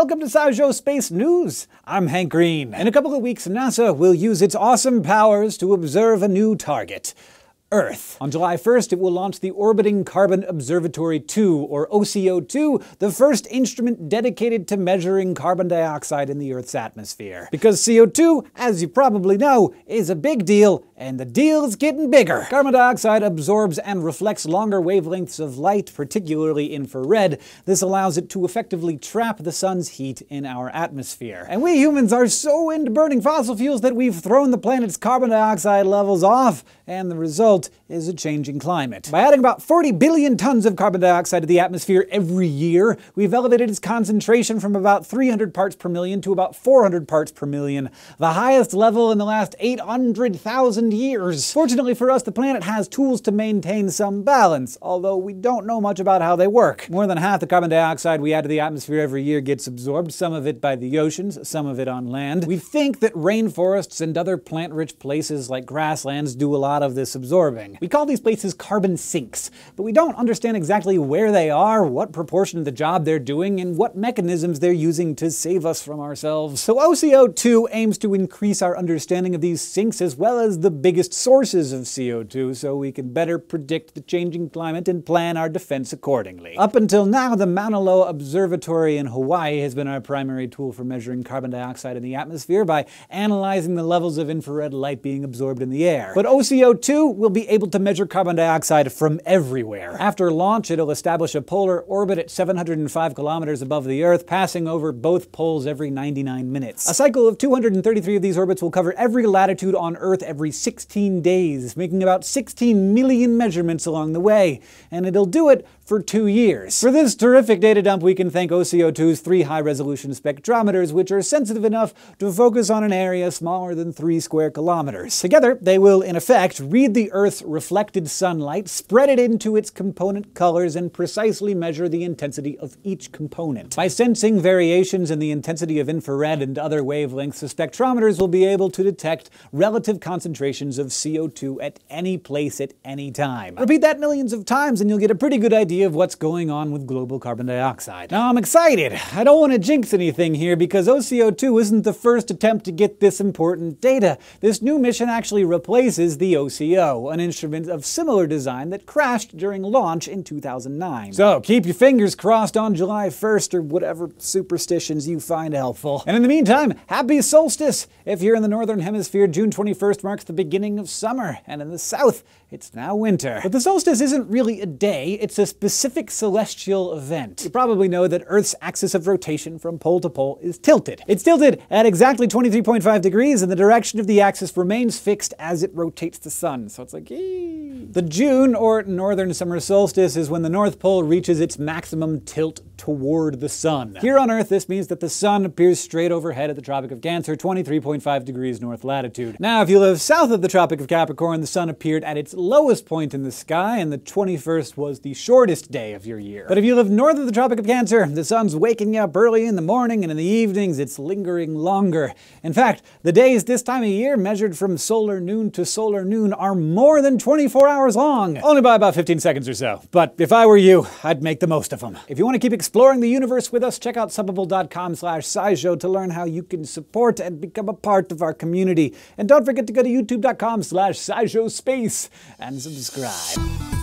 Welcome to SciShow Space News. I'm Hank Green. In a couple of weeks, NASA will use its awesome powers to observe a new target, Earth. On July 1st, it will launch the Orbiting Carbon Observatory 2, or OCO2, the first instrument dedicated to measuring carbon dioxide in the Earth's atmosphere. Because CO2, as you probably know, is a big deal, and the deal's getting bigger. Carbon dioxide absorbs and reflects longer wavelengths of light, particularly infrared. This allows it to effectively trap the sun's heat in our atmosphere. And we humans are so into burning fossil fuels that we've thrown the planet's carbon dioxide levels off, and the result is a changing climate. By adding about 40 billion tons of carbon dioxide to the atmosphere every year, we've elevated its concentration from about 300 parts per million to about 400 parts per million, the highest level in the last 800,000 years. Fortunately for us, the planet has tools to maintain some balance, although we don't know much about how they work. More than half the carbon dioxide we add to the atmosphere every year gets absorbed, some of it by the oceans, some of it on land. We think that rainforests and other plant-rich places like grasslands do a lot of this absorbing. We call these places carbon sinks, but we don't understand exactly where they are, what proportion of the job they're doing, and what mechanisms they're using to save us from ourselves. So OCO2 aims to increase our understanding of these sinks as well as the biggest sources of CO2, so we can better predict the changing climate and plan our defense accordingly. Up until now, the Mauna Loa Observatory in Hawaii has been our primary tool for measuring carbon dioxide in the atmosphere by analyzing the levels of infrared light being absorbed in the air. But OCO2 will be able to measure carbon dioxide from everywhere. After launch, it'll establish a polar orbit at 705 kilometers above the Earth, passing over both poles every 99 minutes. A cycle of 233 of these orbits will cover every latitude on Earth every 16 days, making about 16 million measurements along the way, and it'll do it for 2 years. For this terrific data dump, we can thank OCO2's 3 high-resolution spectrometers, which are sensitive enough to focus on an area smaller than 3 square kilometers. Together, they will, in effect, read the Earth's reflected sunlight, spread it into its component colors, and precisely measure the intensity of each component. By sensing variations in the intensity of infrared and other wavelengths, the spectrometers will be able to detect relative concentrations of CO2 at any place at any time. Repeat that millions of times, and you'll get a pretty good idea of what's going on with global carbon dioxide. Now, I'm excited. I don't want to jinx anything here, because OCO2 isn't the first attempt to get this important data. This new mission actually replaces the OCO, an instrument of similar design that crashed during launch in 2009. So keep your fingers crossed on July 1st, or whatever superstitions you find helpful. And in the meantime, happy solstice! If you're in the Northern Hemisphere, June 21st marks the beginning of summer, and in the South, it's now winter. But the solstice isn't really a day, it's a specific celestial event. You probably know that Earth's axis of rotation from pole to pole is tilted. It's tilted at exactly 23.5 degrees, and the direction of the axis remains fixed as it rotates the sun. So it's like, eee. The June, or northern summer solstice, is when the North Pole reaches its maximum tilt toward the sun. Here on Earth, this means that the sun appears straight overhead at the Tropic of Cancer, 23.5 degrees north latitude. Now, if you live south of the Tropic of Capricorn, the sun appeared at its lowest point in the sky, and the 21st was the shortest day of your year. But if you live north of the Tropic of Cancer, the sun's waking up early in the morning, and in the evenings it's lingering longer. In fact, the days this time of year, measured from solar noon to solar noon, are more than 24 hours long. Only by about 15 seconds or so. But if I were you, I'd make the most of them. If you want to keep exploring the universe with us, check out subbable.com/scishow to learn how you can support and become a part of our community. And don't forget to go to youtube.com/scishowspace and subscribe.